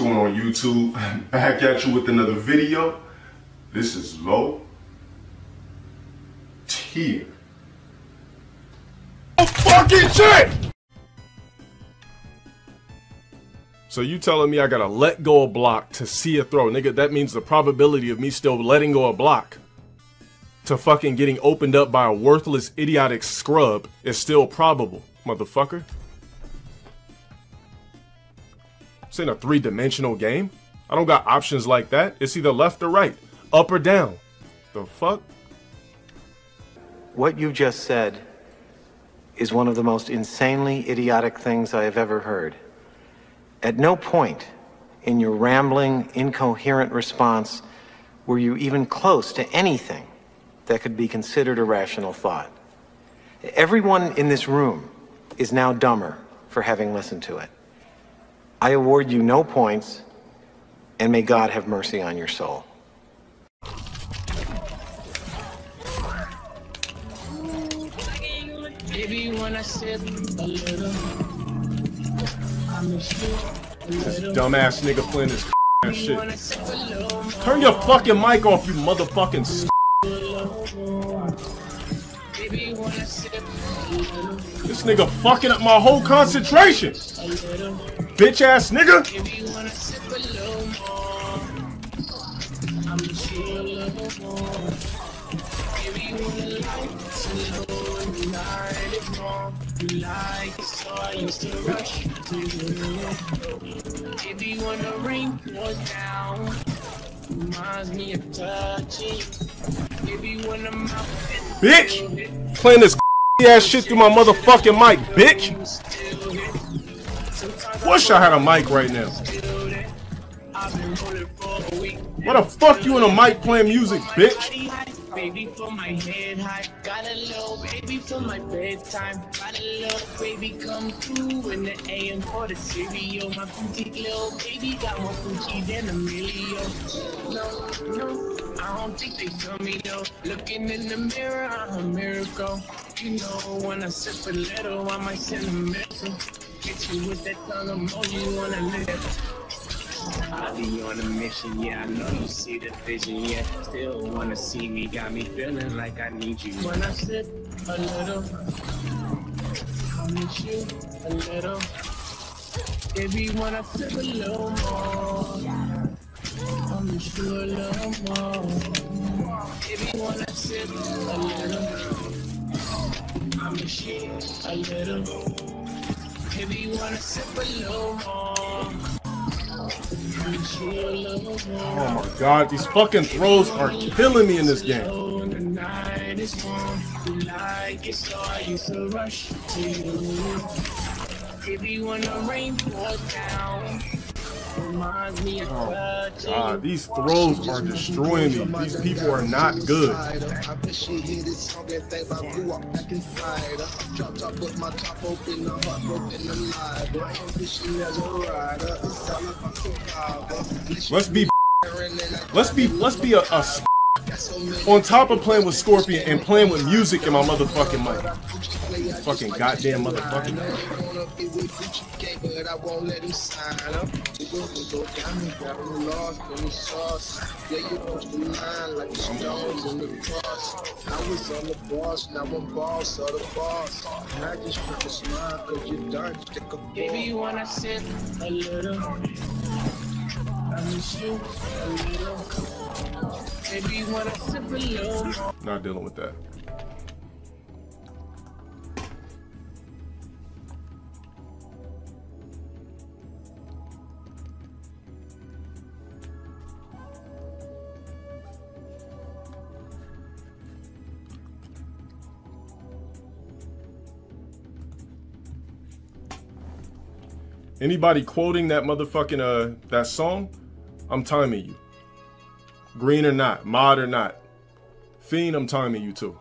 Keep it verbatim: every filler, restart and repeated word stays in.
What's going on, YouTube? Back at you with another video. This is Low Tier. Oh, fucking shit! So you telling me I gotta let go a block to see a throw? Nigga, that means the probability of me still letting go a block to fucking getting opened up by a worthless, idiotic scrub is still probable, motherfucker. This ain't a three-dimensional game. I don't got options like that. It's either left or right, up or down. The fuck? What you just said is one of the most insanely idiotic things I have ever heard. At no point in your rambling, incoherent response were you even close to anything that could be considered a rational thought. Everyone in this room is now dumber for having listened to it. I award you no points, and may God have mercy on your soul. This dumbass nigga playing this ass shit. Turn your fucking mic off, you motherfucking s***. This nigga fucking up my whole concentration. Bitch ass nigga! If you wanna sip a little more, I'm sure a little more. If you wanna like slow, you like it more. You like it so I used to rush to you. If you wanna ring one down, reminds me of touching. If you wanna mouth it, bitch! Playing this ass shit through my motherfucking mic, bitch! Wish I had a mic right now. What the fuck you in a mic playing music, bitch? Baby for my head high, got a little baby for my bedtime. Got a little baby come through in the A M for the cereal. My boutique little baby got more coochie than a million. No, no, I don't think they tell me though. Looking in the mirror, I'm a miracle. You know when I sip a little, I might send a message. Get you with that tongue emoji, you wanna live. I'll be on a mission, yeah, I know you see the vision, yeah. Still wanna see me, got me feeling like I need you. When I sip a little, I'll miss you a little. Baby, when I sip a little more, I'll miss you a little more. Baby, when I sip a little, I'll miss you a little. If you wanna sip a little more. Oh my god, these fucking throws are killing me in this game. Oh god, these throws are destroying me. These people are not good. Let's be let's be let's be a, a on top of playing with Scorpion and playing with music in my motherfucking mic. Fucking goddamn motherfucking mic. Not dealing with that. Anybody quoting that motherfucking uh that song? I'm timing you. Green or not, mod or not. Fiend, I'm timing you too.